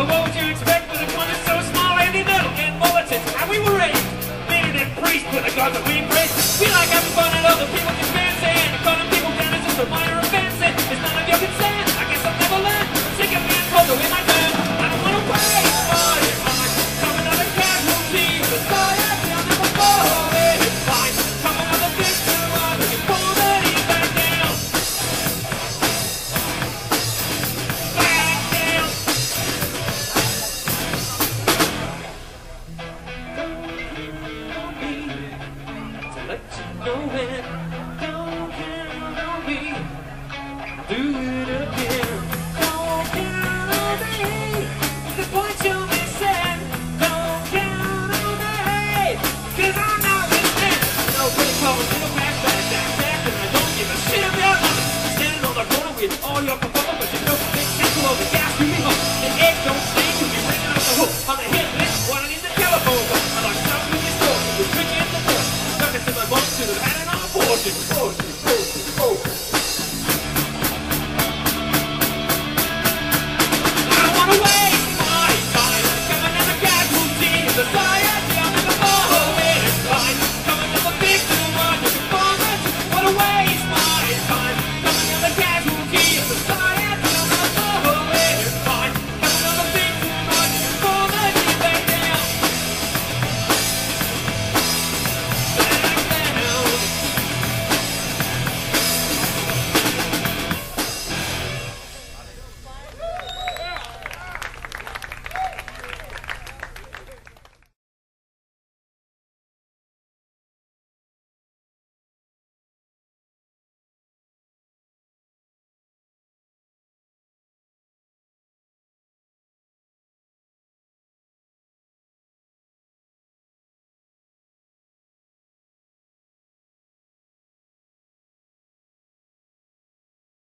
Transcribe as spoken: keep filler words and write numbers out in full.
But what would you expect?